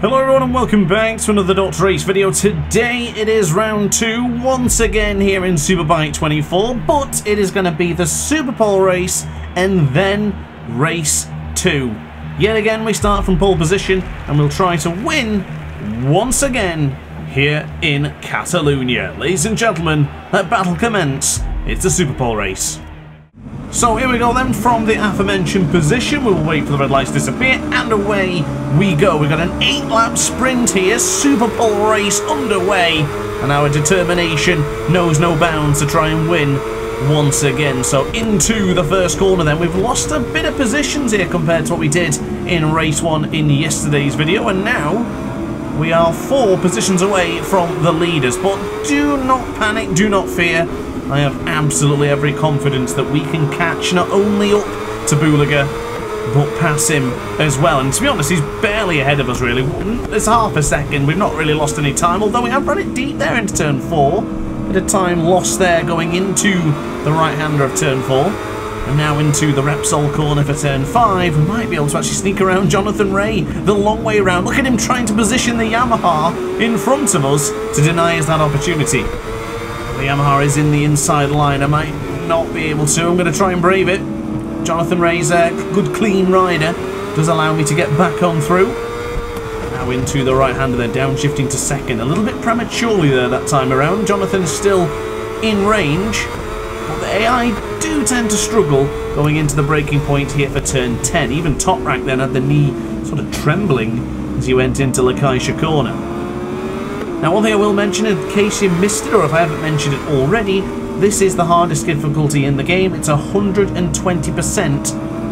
Hello everyone and welcome back to another Dr Ace video. Today it is round 2 once again here in Superbike 24, but it is going to be the Superpole race and then race 2. Yet again we start from pole position and we'll try to win once again here in Catalonia. Ladies and gentlemen, let battle commence. It's the Superpole race. So here we go then, from the aforementioned position, we'll wait for the red lights to disappear, and away we go. We've got an 8-lap sprint here, Superpole race underway, and our determination knows no bounds to try and win once again. So into the first corner then, we've lost a bit of positions here compared to what we did in race 1 in yesterday's video, and now we are 4 positions away from the leaders. But do not panic, do not fear. I have absolutely every confidence that we can catch not only up to Bulega, but pass him as well. And to be honest, he's barely ahead of us, really. It's half a second. We've not really lost any time, although we have run it deep there into turn 4. Bit of time lost there going into the right-hander of turn 4. And now into the Repsol corner for turn 5. We might be able to actually sneak around Jonathan Rea the long way around. Look at him trying to position the Yamaha in front of us to deny us that opportunity. The Yamaha is in the inside line. I might not be able to. I'm going to try and brave it. Jonathan Rea's a good clean rider. Does allow me to get back on through. Now into the right-hander there, downshifting to second. A little bit prematurely there that time around. Jonathan's still in range. But the AI do tend to struggle going into the breaking point here for turn 10. Even Toprak then had the knee sort of trembling as he went into La Caixa corner. Now, one thing I will mention, in case you missed it, or if I haven't mentioned it already, this is the hardest difficulty in the game. It's 120%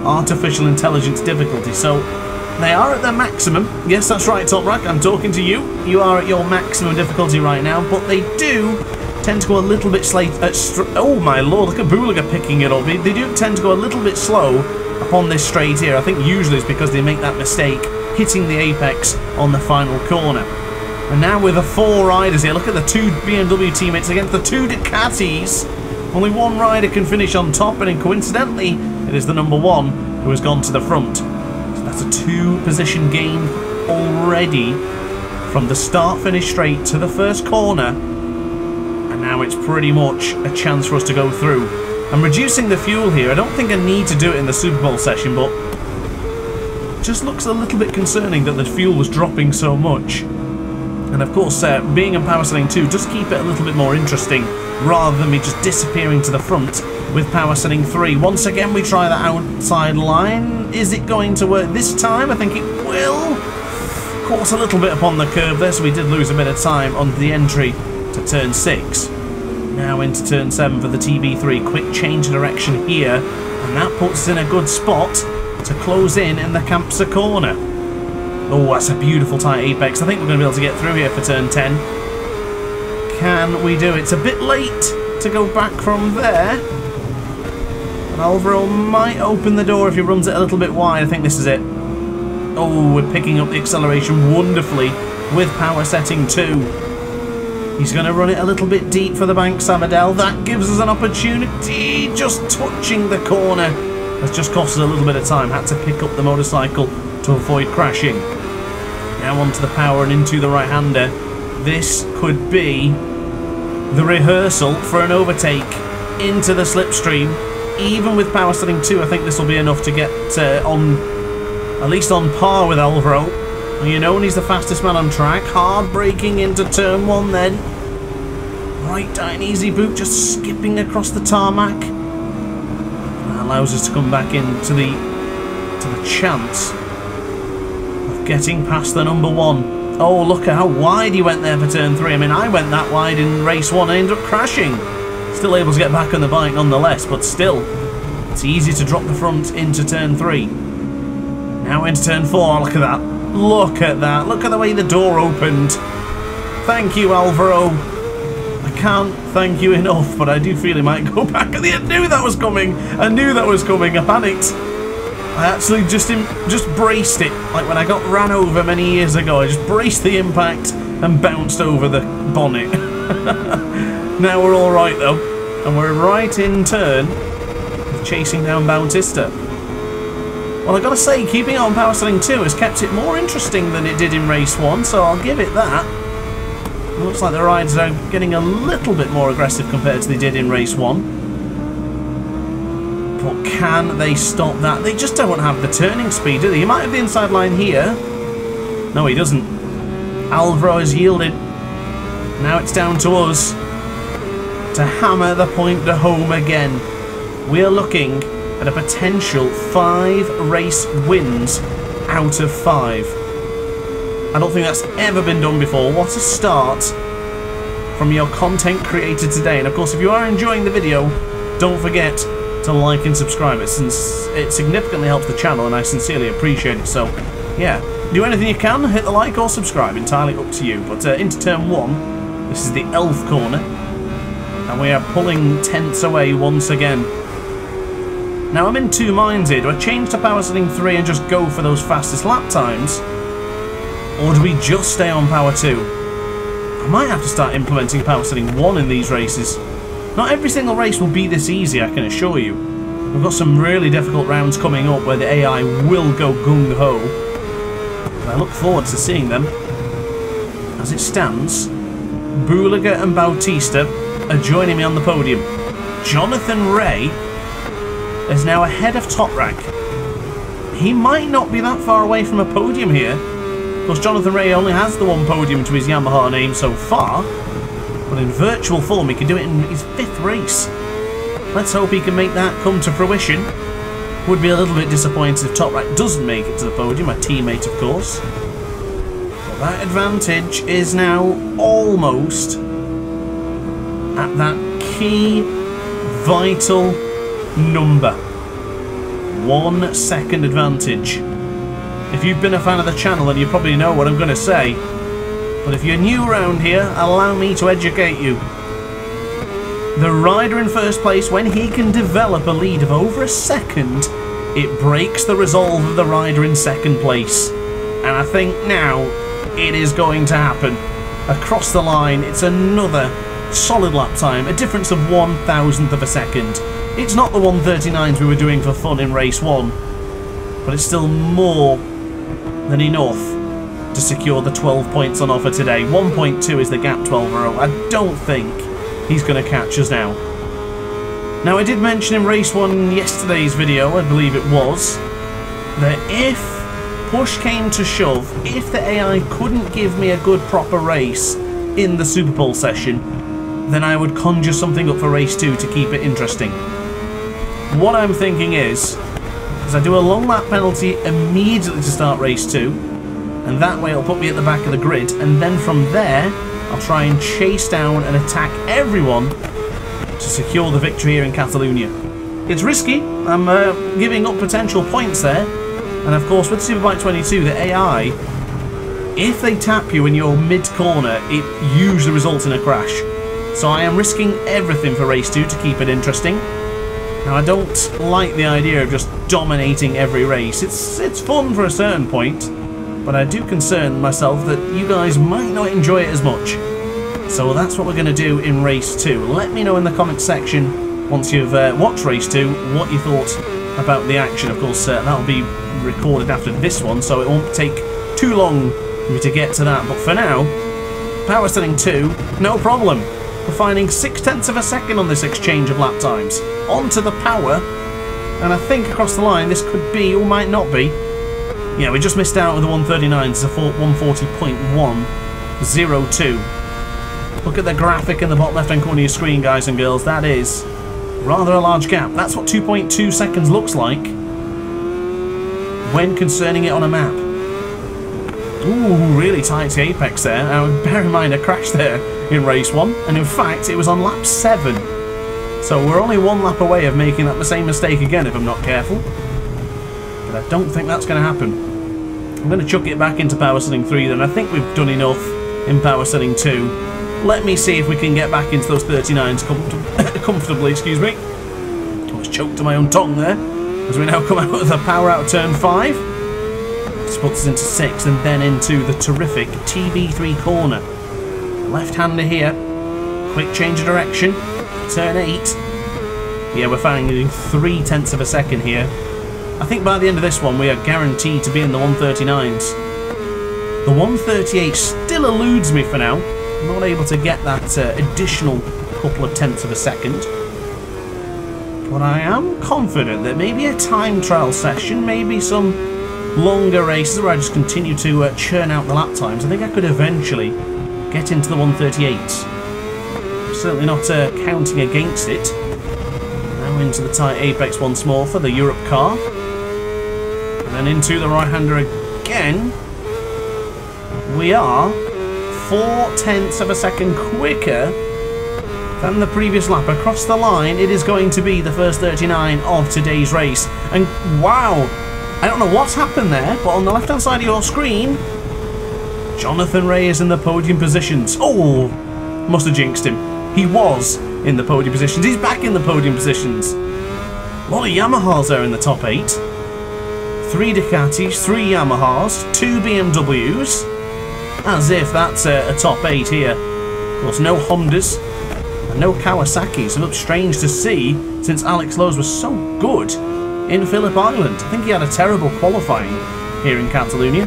artificial intelligence difficulty, so they are at their maximum. Yes, that's right, Toprak, I'm talking to you. You are at your maximum difficulty right now, but they do tend to go a little bit slow. Oh my lord, look at Bulega picking it up. They do tend to go a little bit slow upon this straight here. I think usually it's because they make that mistake, hitting the apex on the final corner. And now with the 4 riders here, look at the 2 BMW teammates against the 2 Ducatis. Only one rider can finish on top, and coincidentally, it is the number 1 who has gone to the front. So that's a 2-position game already from the start-finish straight to the first corner. And now it's pretty much a chance for us to go through. I'm reducing the fuel here. I don't think I need to do it in the Super Bowl session, but it just looks a little bit concerning that the fuel was dropping so much. And of course, being in power setting 2 does keep it a little bit more interesting, rather than me just disappearing to the front with power setting 3. Once again, we try that outside line. Is it going to work this time? I think it will. Caught a little bit upon the curve there, so we did lose a bit of time on the entry to turn 6. Now into turn 7 for the TB3. Quick change of direction here, and that puts us in a good spot to close in the Campsa corner. Oh, that's a beautiful tight apex. I think we're going to be able to get through here for turn 10. Can we do it? It's a bit late to go back from there. And Alvaro might open the door if he runs it a little bit wide. I think this is it. Oh, we're picking up the acceleration wonderfully with power setting 2. He's going to run it a little bit deep for the bank, Samadel. That gives us an opportunity. Just touching the corner. That's just cost us a little bit of time. Had to pick up the motorcycle to avoid crashing. Now onto the power and into the right-hander. This could be the rehearsal for an overtake into the slipstream. Even with power setting 2, I think this will be enough to get on, at least on par with Alvaro. You know, and he's the fastest man on track. Hard braking into turn 1 then. Right down easy boot, just skipping across the tarmac. That allows us to come back into the chance of getting past the number 1. Oh, look at how wide he went there for turn 3. I mean, I went that wide in race 1. I ended up crashing. Still able to get back on the bike nonetheless, but still, it's easy to drop the front into turn 3. Now into turn 4. Look at that. Look at that. Look at the way the door opened. Thank you, Alvaro. I can't thank you enough, but I do feel he might go back at the end. I knew that was coming. I knew that was coming. I panicked. I actually just braced it, like when I got ran over many years ago. I just braced the impact and bounced over the bonnet. Now we're all right though, and we're right in turn, chasing down Bautista. Well, I've got to say, keeping it on power steering 2 has kept it more interesting than it did in race 1, so I'll give it that. It looks like the rides are getting a little bit more aggressive compared to they did in race 1. But can they stop that? They just don't have the turning speed, do they? He might have the inside line here. No, he doesn't. Alvaro has yielded. Now it's down to us to hammer the point to home again. We're looking at a potential 5 race wins out of 5. I don't think that's ever been done before. What a start from your content creator today. And of course, if you are enjoying the video, don't forget to like and subscribe. It significantly helps the channel and I sincerely appreciate it. So yeah, do anything you can, hit the like or subscribe, entirely up to you. But into turn 1, this is the elf corner. And we are pulling tenths away once again. Now I'm in two minds here. Do I change to power steering 3 and just go for those fastest lap times? Or do we just stay on power 2? I might have to start implementing power steering 1 in these races. Not every single race will be this easy, I can assure you. We've got some really difficult rounds coming up where the AI will go gung-ho. I look forward to seeing them. As it stands, Bulega and Bautista are joining me on the podium. Jonathan Rea is now ahead of Toprak. He might not be that far away from a podium here. Of course, Jonathan Rea only has the one podium to his Yamaha name so far, but in virtual form he can do it in his 5th race. Let's hope he can make that come to fruition. Would be a little bit disappointed if Toprak doesn't make it to the podium, a teammate of course. But that advantage is now almost at that key, vital number. 1 second advantage. If you've been a fan of the channel, then you probably know what I'm going to say. But if you're new around here, allow me to educate you. The rider in first place, when he can develop a lead of over a second, it breaks the resolve of the rider in second place. And I think now it is going to happen. Across the line, it's another solid lap time, a difference of 1,000th of a second. It's not the 139s we were doing for fun in race 1, but it's still more than enough to secure the 12 points on offer today. 1.2 is the gap to Alvaro. I don't think he's going to catch us now. Now, I did mention in race 1 in yesterday's video, I believe it was, that if push came to shove, if the AI couldn't give me a good proper race in the Superpole session, then I would conjure something up for race 2 to keep it interesting. What I'm thinking is I do a long lap penalty immediately to start race 2, and that way it'll put me at the back of the grid, and then from there I'll try and chase down and attack everyone to secure the victory here in Catalonia. It's risky. I'm giving up potential points there, and of course with Superbike 22, the AI, if they tap you in your mid-corner, it usually results in a crash. So I am risking everything for race 2 to keep it interesting. Now, I don't like the idea of just dominating every race. It's fun for a certain point, but I do concern myself that you guys might not enjoy it as much. So that's what we're going to do in race 2. Let me know in the comments section, once you've watched race 2, what you thought about the action. Of course, that'll be recorded after this one, so it won't take too long for me to get to that. But for now, power steering 2, no problem. We're finding 0.6 of a second on this exchange of lap times. Onto the power, and I think across the line this could be, or might not be. Yeah, we just missed out with the 139, so 140.102. Look at the graphic in the bottom left-hand corner of your screen, guys and girls. That is rather a large gap. That's what 2.2 seconds looks like when concerning it on a map. Ooh, really tight to apex there. Now, bear in mind, a crash there in race 1, and in fact, it was on lap 7. So we're only one lap away of making that the same mistake again if I'm not careful. But I don't think that's going to happen. I'm going to chuck it back into power steering 3 then. I think we've done enough in power steering 2. Let me see if we can get back into those 39s comfortably, excuse me. I was choked to my own tongue there, as we now come out of the power out of turn 5. This puts us into 6 and then into the terrific TV3 corner. Left-hander here, quick change of direction, turn 8. Yeah, we're finding 0.3 of a second here I think by the end of this one we are guaranteed to be in the 139s. The 138 still eludes me for now. I'm not able to get that additional couple of tenths of a second. But I am confident that maybe a time trial session, maybe some longer races where I just continue to churn out the lap times, I think I could eventually get into the 138s. I'm certainly not counting against it. Now into the tight apex once more for the Europe car. And then into the right-hander again. We are 4 tenths of a second quicker than the previous lap. Across the line, it is going to be the first 39 of today's race. And wow, I don't know what's happened there, but on the left-hand side of your screen, Jonathan Rea is in the podium positions. Oh, must have jinxed him. He was in the podium positions. He's back in the podium positions. A lot of Yamahas there in the top 8. 3 Ducatis, 3 Yamahas, 2 BMWs. As if that's a top 8 here. Of course, no Hondas. No Kawasaki, so it looks strange to see since Alex Lowes was so good in Phillip Island. I think he had a terrible qualifying here in Catalonia.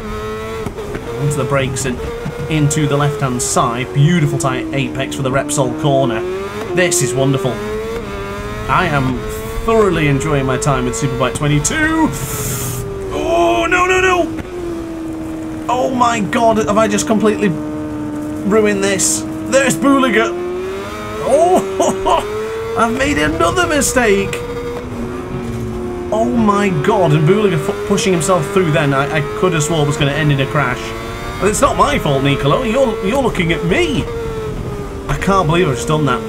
Onto the brakes and into the left-hand side. Beautiful tight apex for the Repsol corner. This is wonderful. I am thoroughly enjoying my time with Superbike 22. Oh, no, no, no. Oh, my God. Have I just completely ruined this? There's Bulega. Oh, I've made another mistake. Oh my God, and Bulega pushing himself through then. I could have swore was going to end in a crash. But it's not my fault, Niccolo. You're looking at me. I can't believe I've just done that.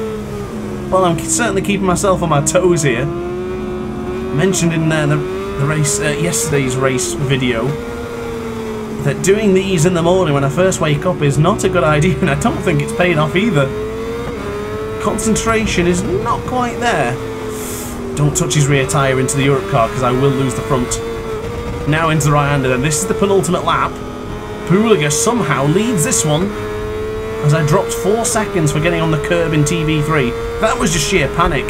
Well, I'm certainly keeping myself on my toes here. Mentioned in there the race, yesterday's race video, that doing these in the morning when I first wake up is not a good idea, and I don't think it's paid off either. Concentration is not quite there. Don't touch his rear tyre into the Europe car because I will lose the front. Now into the right-hander then. This is the penultimate lap. Bulega somehow leads this one as I dropped 4 seconds for getting on the curb in TV3. That was just sheer panic.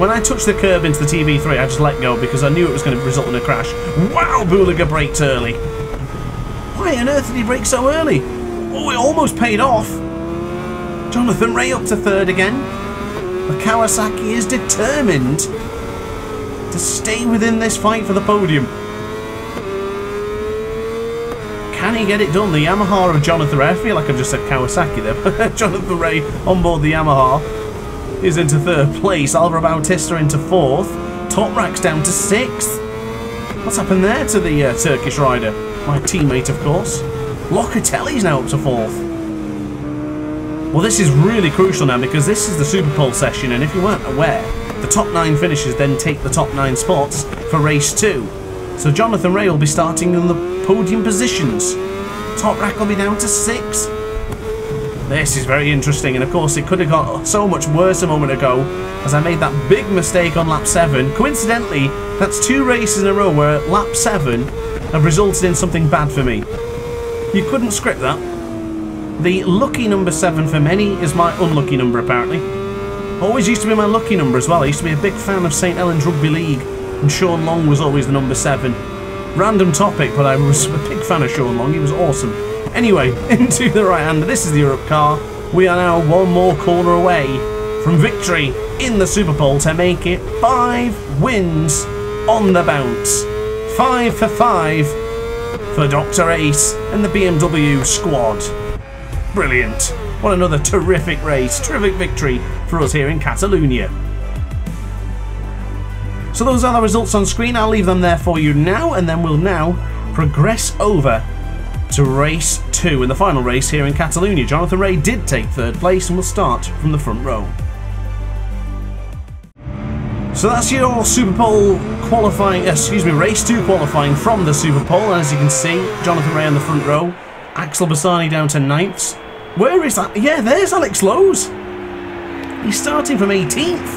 When I touched the curb into the TV3, I just let go because I knew it was going to result in a crash. Wow, Bulega braked early. Why on earth did he brake so early? Oh, it almost paid off. Jonathan Rea up to third again. But Kawasaki is determined to stay within this fight for the podium. Can he get it done? The Yamaha of Jonathan Rea. I feel like I've just said Kawasaki there, but Jonathan Rea on board the Yamaha is into third place. Alvaro Bautista into fourth. Toprak's down to sixth. What's happened there to the Turkish rider? My teammate, of course. Locatelli's now up to fourth. Well, this is really crucial now because this is the Superpole session, and if you weren't aware, the top 9 finishers then take the top 9 spots for race 2. So Jonathan Rea will be starting in the podium positions. Toprak will be down to 6. This is very interesting, and of course it could have got so much worse a moment ago as I made that big mistake on lap 7. Coincidentally, that's 2 races in a row where lap 7 have resulted in something bad for me. You couldn't script that. The lucky number 7 for many is my unlucky number, apparently. Always used to be my lucky number as well. I used to be a big fan of St. Helens Rugby League, and Sean Long was always the number 7. Random topic, but I was a big fan of Sean Long. He was awesome. Anyway, into the right-hander. This is the Europe car. We are now one more corner away from victory in the Superpole to make it 5 wins on the bounce. 5 for 5 for Dr. Ace and the BMW squad. Brilliant. What another terrific race, terrific victory for us here in Catalonia. So those are the results on screen. I'll leave them there for you now, and then we'll now progress over to race 2 in the final race here in Catalonia. Jonathan Rea did take third place and will start from the front row. So that's your Superpole qualifying, race 2 qualifying from the Superpole. And as you can see, Jonathan Rea in the front row. Axel Bassani down to 9th. Where is that? Yeah, there's Alex Lowes. He's starting from 18th.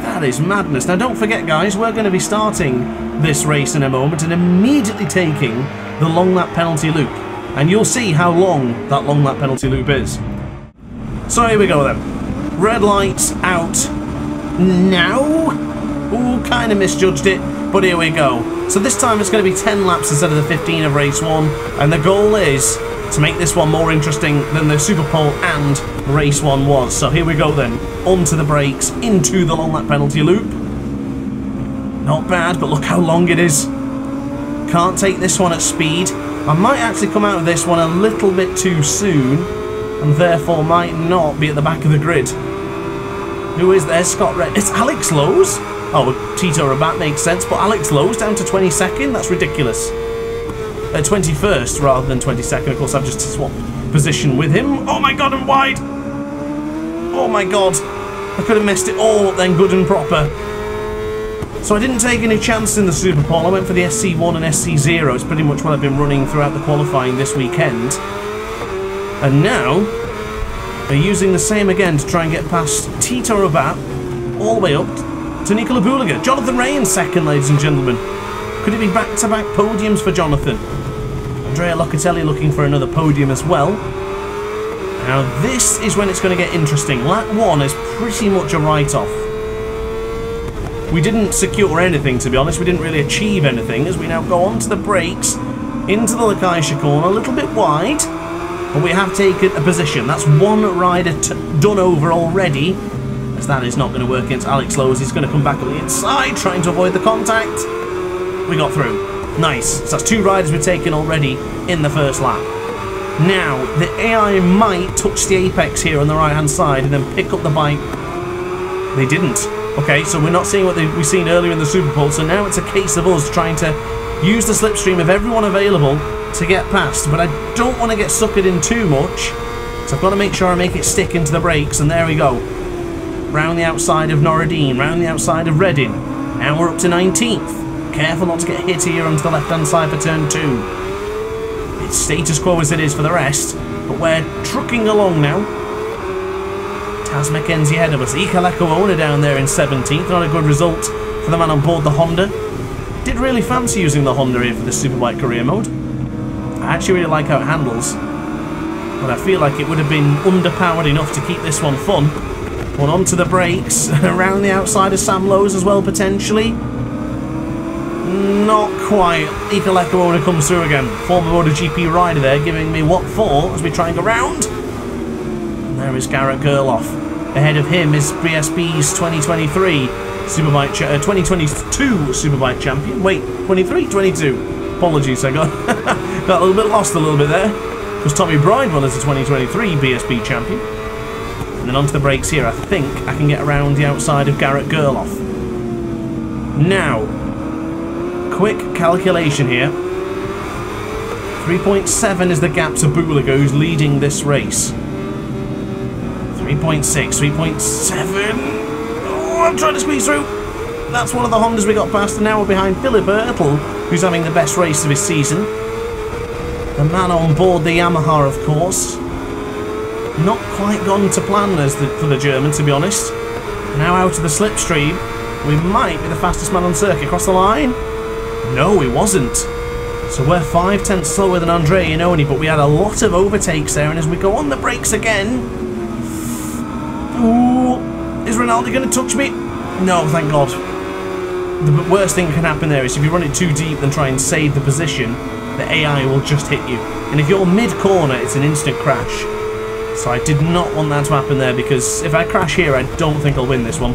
That is madness. Now, don't forget, guys, we're going to be starting this race in a moment and immediately taking the long lap penalty loop. And you'll see how long that long lap penalty loop is. So here we go, then. Red lights out now. Ooh, kind of misjudged it, but here we go. So this time it's going to be 10 laps instead of the 15 of race one, and the goal is to make this one more interesting than the Superpole and race one was. So here we go then, onto the brakes, into the long lap penalty loop. Not bad, but look how long it is. Can't take this one at speed. I might actually come out of this one a little bit too soon, and therefore might not be at the back of the grid. Who is there? Scott Red. It's Alex Lowes. Oh, Tito Rabat makes sense, but Alex Lowes down to 22nd? That's ridiculous. 21st rather than 22nd. Of course, I've just swapped position with him. Oh my god, I'm wide. Oh my god. I could have messed it all up then, good and proper. So I didn't take any chance in the Superpole. I went for the SC1 and SC0. It's pretty much what I've been running throughout the qualifying this weekend. And now, they're using the same again to try and get past Tito Rabat, all the way up to Niccolo Bulega. Jonathan Rea in second, ladies and gentlemen. Could it be back-to-back podiums for Jonathan? Andrea Locatelli looking for another podium as well. Now this is when it's going to get interesting. Lap 1 is pretty much a write-off. We didn't secure anything, to be honest. We didn't really achieve anything, as we now go onto the brakes, into the La Caixa corner, a little bit wide, but we have taken a position. That's one rider done over already, as that is not going to work against Alex Lowes. He's going to come back on the inside, trying to avoid the contact. We got through. Nice. So that's two riders we've taken already in the first lap. Now, the AI might touch the apex here on the right-hand side and then pick up the bike. They didn't. Okay, so we're not seeing what we've seen earlier in the Superpole, so now it's a case of us trying to use the slipstream of everyone available to get past, but I don't want to get suckered in too much, so I've got to make sure I make it stick into the brakes, and there we go. Round the outside of Norradine, round the outside of Reading. Now we're up to 19th. Careful not to get hit here onto the left-hand side for turn 2. It's status quo as it is for the rest, but we're trucking along now. Taz Mackenzie ahead of us. Iker Lecuona down there in 17th. Not a good result for the man on board the Honda. Did really fancy using the Honda here for the Superbike career mode. I actually really like how it handles, but I feel like it would have been underpowered enough to keep this one fun. One onto the brakes, around the outside of Sam Lowes as well, potentially. Not quite. Iker Lecuona comes through again. Former MotoGP rider there, giving me what for as we try and go round. There is Garrett Gerloff. Ahead of him is BSB's 2023 Superbike 2022 Superbike champion. Wait, 23? 22. Apologies, I got a little bit lost a little bit there. Because Tommy Bridewell is the 2023 BSB champion. And then onto the brakes here. I think I can get around the outside of Garrett Gerloff. Now, quick calculation here. 3.7 is the gap to Bulega, who's leading this race. 3.6, 3.7. Oh, I'm trying to squeeze through. That's one of the Hondas we got past, and now we're behind Philipp Oettl, who's having the best race of his season. The man on board the Yamaha, of course. Not quite gone to plan for the German, to be honest. Now out of the slipstream, we might be the fastest man on circuit. Across the line? No, he wasn't. So we're 5 tenths slower than Andrea Iannone, but we had a lot of overtakes there, and as we go on the brakes again. Ooh, is Ronaldo going to touch me? No, thank God. The worst thing that can happen there is if you run it too deep and try and save the position, the AI will just hit you. And if you're mid-corner, it's an instant crash. So I did not want that to happen there, because if I crash here, I don't think I'll win this one.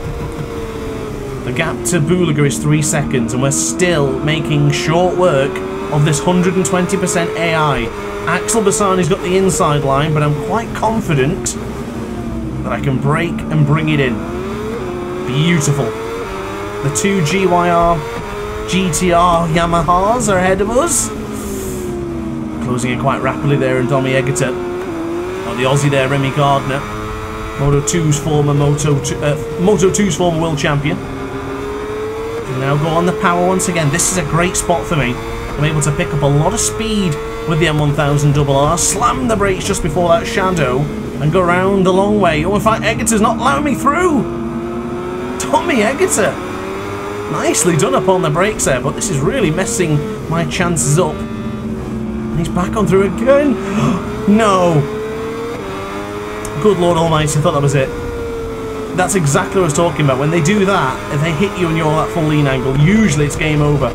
The gap to Bulega is 3 seconds, and we're still making short work of this 120% AI. Axel Bassani's got the inside line, but I'm quite confident that I can break and bring it in. Beautiful. The two GYR GTR Yamahas are ahead of us. Closing in quite rapidly there in Domi Egerter. Oh, the Aussie there, Remy Gardner. Moto2's former world champion. Can now go on the power once again. This is a great spot for me. I'm able to pick up a lot of speed with the M1000RR. Slam the brakes just before that shadow and go round the long way. Oh, in fact, Egerter's not allowing me through. Tommy Egerter. Nicely done up on the brakes there, but this is really messing my chances up. And he's back on through again. No. Good Lord Almighty, I thought that was it. That's exactly what I was talking about. When they do that, if they hit you and you're at full lean angle, usually it's game over.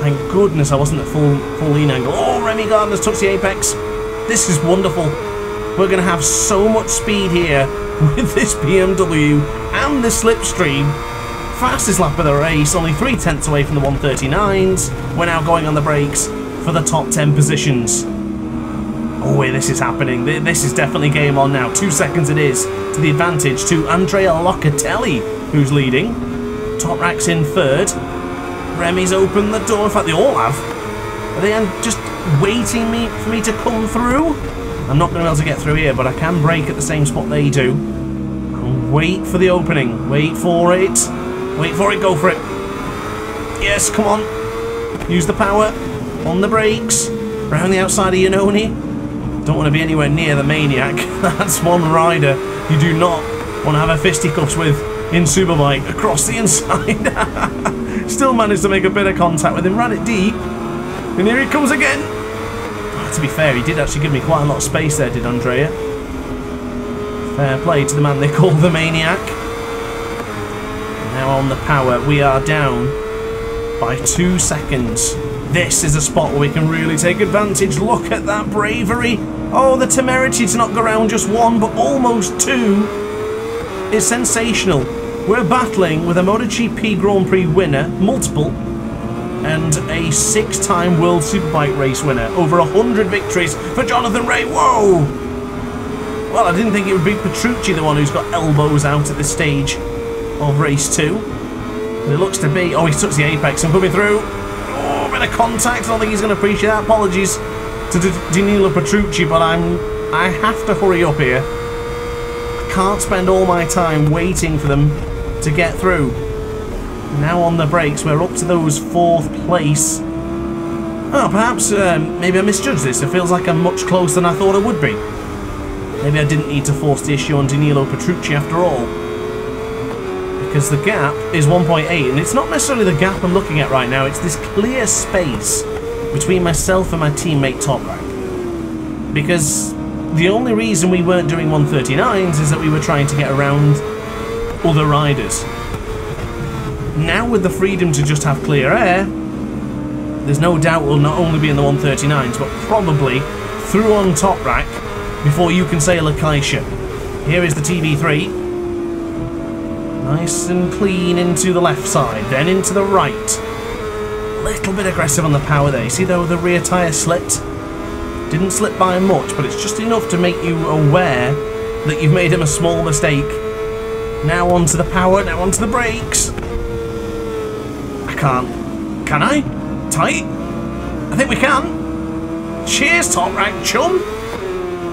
Thank goodness I wasn't at full lean angle. Oh, Remy Gardner's touched the apex. This is wonderful. We're going to have so much speed here with this BMW and the slipstream. Fastest lap of the race, only 3/10 away from the 139s. We're now going on the brakes for the top 10 positions. Oh, this is happening. This is definitely game on now. 2 seconds it is to the advantage to Andrea Locatelli, who's leading. Toprak's in third. Remy's opened the door. In fact, they all have. Are they just waiting for me to come through? I'm not going to be able to get through here, but I can brake at the same spot they do. And wait for the opening. Wait for it. Wait for it. Go for it. Yes, come on. Use the power. On the brakes. Around the outside of Iannone. Don't want to be anywhere near the maniac. That's one rider you do not want to have a fisticuffs with in Superbike. Across the inside. Still managed to make a bit of contact with him. Ran it deep. And here he comes again. Oh, to be fair, he did actually give me quite a lot of space there, did Andrea? Fair play to the man they call the maniac. Now on the power. We are down by 2 seconds. This is a spot where we can really take advantage. Look at that bravery. Oh, the temerity to not go around just one, but almost two is sensational. We're battling with a MotoGP Grand Prix winner, multiple, and a 6-time World Superbike race winner. Over 100 victories for Jonathan Rea. Whoa! Well, I didn't think it would be Petrucci, the one who's got elbows out at this stage of race two. But it looks to be... Oh, he touched the apex and put me through. Of contact. I don't think he's going to appreciate that. Apologies to Danilo Petrucci, but I have to hurry up here. I can't spend all my time waiting for them to get through. Now on the brakes, we're up to those 4th place. Oh, perhaps maybe I misjudged this. It feels like I'm much closer than I thought I would be. Maybe I didn't need to force the issue on Danilo Petrucci after all, because the gap is 1.8, and it's not necessarily the gap I'm looking at right now, it's this clear space between myself and my teammate Toprak. Because the only reason we weren't doing 139s is that we were trying to get around other riders. Now with the freedom to just have clear air, there's no doubt we'll not only be in the 139s, but probably through on Toprak before you can say La Caixa. Here is the TV3. Nice and clean into the left side, then into the right. A little bit aggressive on the power there. You see though the rear tyre slipped? Didn't slip by much, but it's just enough to make you aware that you've made him a small mistake. Now onto the power, now onto the brakes. I can't. Can I? Tight? I think we can. Cheers, Toprak chum.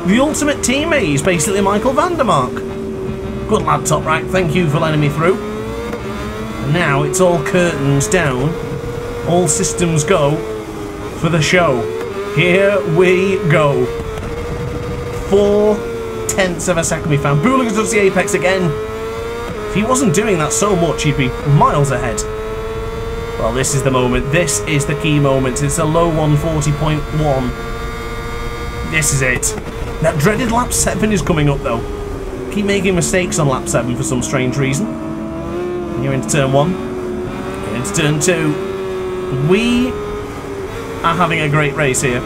The ultimate teammate is basically Michael Vandermark. Good lad, Toprak. Thank you for letting me through. And now it's all curtains down. All systems go for the show. Here we go. 0.4 of a second we found. Bulega does the apex again. If he wasn't doing that so much, he'd be miles ahead. Well, this is the moment. This is the key moment. It's a low 140.1. This is it. That dreaded lap 7 is coming up, though. Keep making mistakes on lap 7 for some strange reason. You're into turn 1. You're into turn 2. We are having a great race here.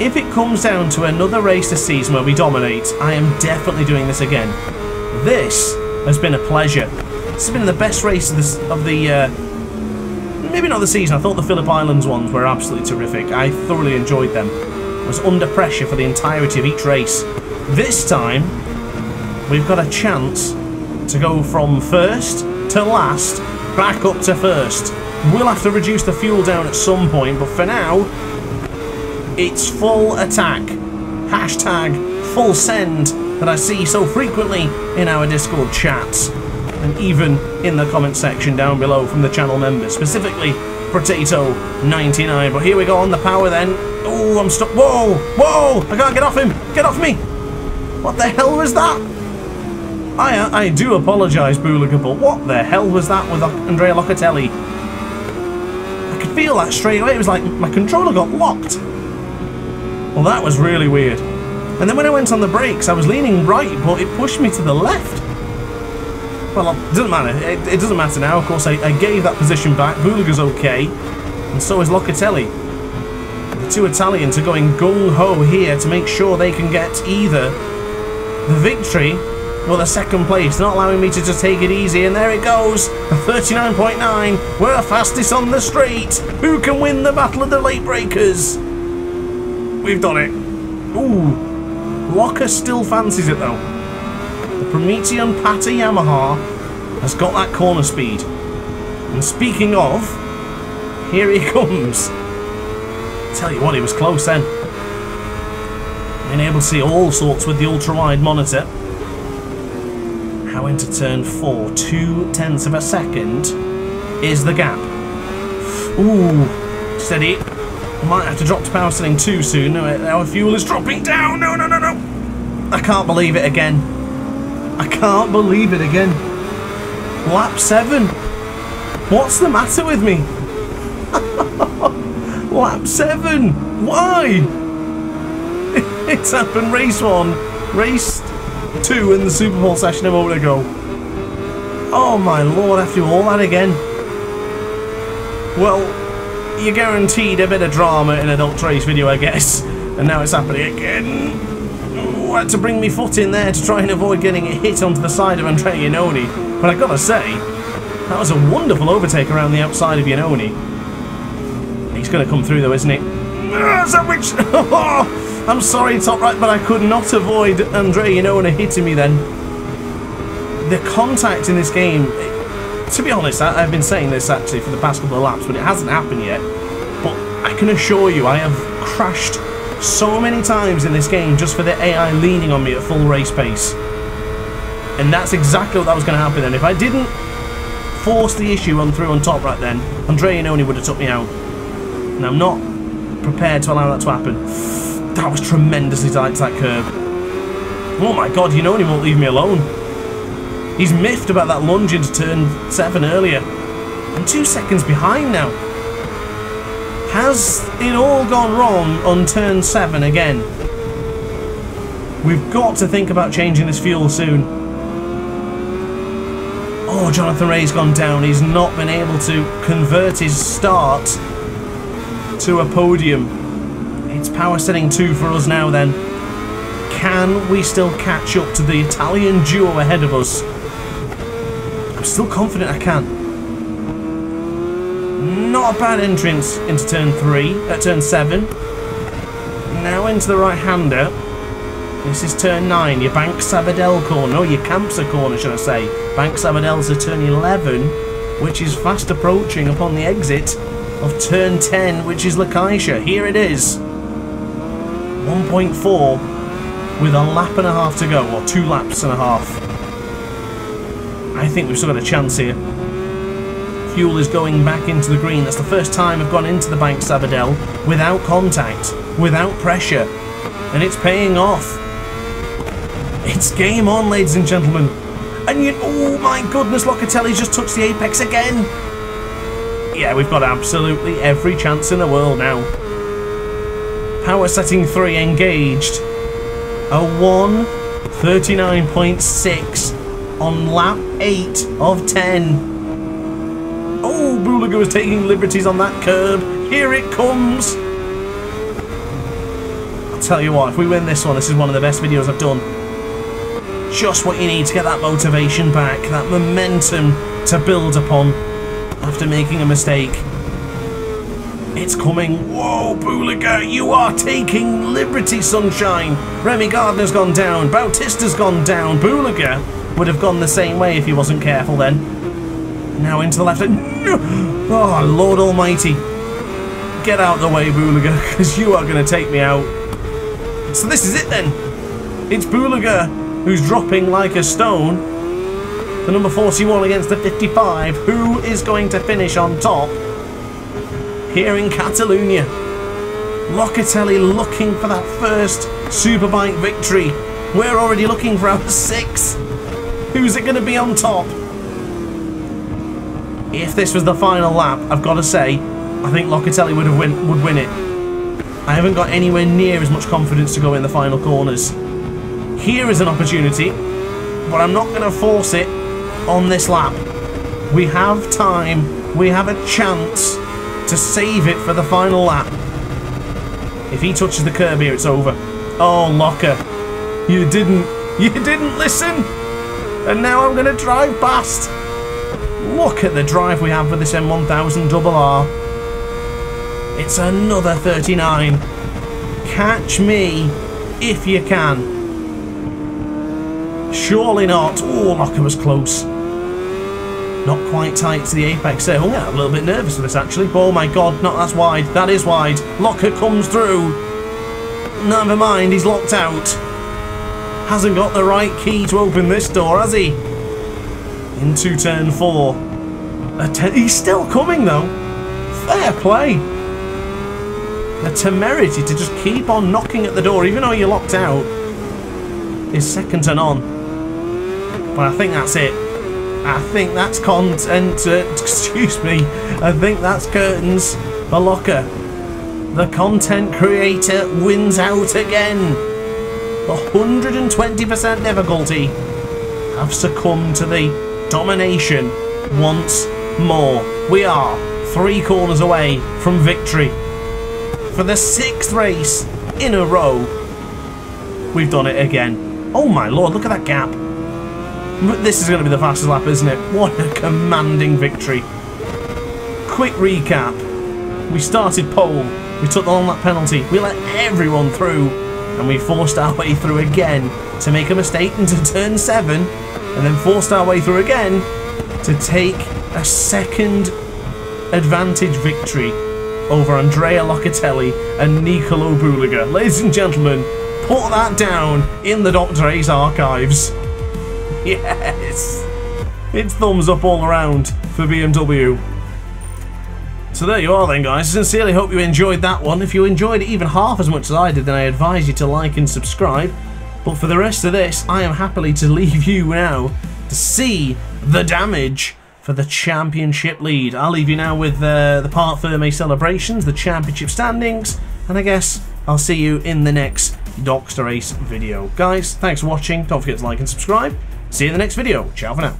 If it comes down to another race this season where we dominate, I am definitely doing this again. This has been a pleasure. This has been the best race of the maybe not the season. I thought the Phillip Islands ones were absolutely terrific. I thoroughly enjoyed them. I was under pressure for the entirety of each race. This time, we've got a chance to go from first to last, back up to first. We'll have to reduce the fuel down at some point, but for now, it's full attack. # full send that I see so frequently in our Discord chats, and even in the comment section down below from the channel members, specifically Potato99. But here we go on the power then. Oh, I'm stuck. Whoa, whoa, I can't get off him. Get off me. What the hell was that? I do apologise, Bulega, but what the hell was that with Andrea Locatelli? I could feel that straight away. It was like my controller got locked. Well, that was really weird. And then when I went on the brakes, I was leaning right, but it pushed me to the left. Well, it doesn't matter. It doesn't matter now. Of course, I gave that position back. Bulega's okay, and so is Locatelli. The two Italians are going gung-ho here to make sure they can get either the victory or the second place. They're not allowing me to just take it easy, and there it goes. A 39.9. We're the fastest on the street. Who can win the battle of the late breakers? We've done it. Ooh. Locker still fancies it, though. The Promethean Pata Yamaha has got that corner speed. And speaking of, here he comes. Tell you what, he was close then. Been able to see all sorts with the ultra-wide monitor. How into turn 4, 0.2 of a second is the gap. Ooh, steady. Might have to drop to power steering too soon. Our fuel is dropping down. No, no, no, no. I can't believe it again. I can't believe it again. Lap 7. What's the matter with me? Lap 7. Why? It's happened race 1, race 2 in the Superpole session a moment ago. Oh my lord, after all that again. Well, you're guaranteed a bit of drama in an adult race video, I guess. And now it's happening again. I had to bring me foot in there to try and avoid getting it hit onto the side of Andrea Iannone, but I gotta say, that was a wonderful overtake around the outside of Iannone. He's gonna come through though, isn't he? I'm sorry, Toprak, but I could not avoid Andrea Iannone hitting me then. The contact in this game, to be honest, I've been saying this actually for the past couple of laps, but it hasn't happened yet. But I can assure you, I have crashed so many times in this game just for the AI leaning on me at full race pace. And that's exactly what that was going to happen then. If I didn't force the issue on through on Toprak then, Andrea Iannone would have took me out. And I'm not prepared to allow that to happen. That was tremendously tight, that curb. Oh my god, Iannone won't leave me alone. He's miffed about that lunge into turn 7 earlier. I'm 2 seconds behind now. Has it all gone wrong on turn 7 again? We've got to think about changing this fuel soon. Oh, Jonathan Rea's gone down. He's not been able to convert his start to a podium. It's power setting 2 for us now then. Can we still catch up to the Italian duo ahead of us? I'm still confident I can. Not a bad entrance into turn 3, turn 7. Now into the right-hander. This is turn 9, your Bank Sabadell corner, or your Campsa corner, should I say. Bank Sabadell's a turn 11, which is fast approaching upon the exit of turn 10, which is La Caixa. Here it is. 1.4 with a lap and a half to go, or 2 laps and a half. I think we've still got a chance here. Fuel is going back into the green. That's the first time I've gone into the Bank Sabadell without contact, without pressure, and it's paying off. It's game on, ladies and gentlemen. And you, oh my goodness, Locatelli's just touched the apex again. Yeah, we've got absolutely every chance in the world now. Power setting 3 engaged. A 1:39.6 on lap 8 of 10. Oh, Bulega was taking liberties on that curb. Here it comes. I'll tell you what, if we win this one, this is one of the best videos I've done. Just what you need to get that motivation back, that momentum to build upon after making a mistake. It's coming. Whoa, Bulega, you are taking liberty, sunshine. Remy Gardner's gone down. Bautista's gone down. Bulega would have gone the same way if he wasn't careful then. Now into the left. Oh, Lord Almighty. Get out of the way, Bulega, because you are going to take me out. So this is it then. It's Bulega who's dropping like a stone. The number 41 against the 55. Who is going to finish on top here in Catalonia? Locatelli looking for that first Superbike victory. We're already looking for our 6th. Who's it going to be on top? If this was the final lap, I've got to say, I think Locatelli would win it. I haven't got anywhere near as much confidence to go in the final corners. Here is an opportunity, but I'm not going to force it. on this lap. We have time. We have a chance to save it for the final lap. If he touches the curb here, it's over. Oh, Locker. You didn't listen. And now I'm going to drive past. Look at the drive we have for this M1000RR. It's another 39. Catch me if you can. Surely not. Oh, Locker was close. Not quite tight to the apex there. Oh, yeah, I'm a little bit nervous of this, actually. Oh, my God. No, that's wide. That is wide. Locker comes through. Never mind. He's locked out. Hasn't got the right key to open this door, has he? Into turn four. He's still coming, though. Fair play. The temerity to just keep on knocking at the door, even though you're locked out, is second to none. But I think that's it. I think that's content. Excuse me. I think that's curtains for Locker. The content creator wins out again. 120% difficulty have succumbed to the domination once more. We are 3 corners away from victory. For the 6th race in a row, we've done it again. Oh my Lord, look at that gap. This is going to be the fastest lap, isn't it? What a commanding victory. Quick recap. We started pole. We took the long-lap penalty. We let everyone through. And we forced our way through again to make a mistake into turn 7, and then forced our way through again to take a second advantage victory over Andrea Locatelli and Niccolo Bulega. Ladies and gentlemen, put that down in the Dr Ace archives. Yes! It's thumbs up all around for BMW. So there you are then, guys. I sincerely hope you enjoyed that one. If you enjoyed it even half as much as I did, then I advise you to like and subscribe. But for the rest of this, I am happily to leave you now to see the damage for the championship lead. I'll leave you now with the Part Ferme celebrations, the championship standings, and I guess I'll see you in the next Dr Ace video. Guys, thanks for watching. Don't forget to like and subscribe. See you in the next video. Ciao for now.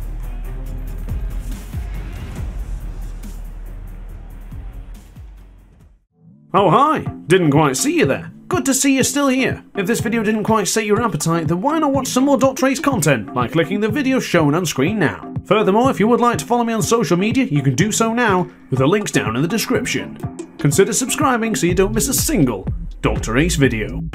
Oh hi! Didn't quite see you there. Good to see you're still here. If this video didn't quite set your appetite, then why not watch some more Dr Ace content by clicking the video shown on screen now. Furthermore, if you would like to follow me on social media, you can do so now with the links down in the description. Consider subscribing so you don't miss a single Dr Ace video.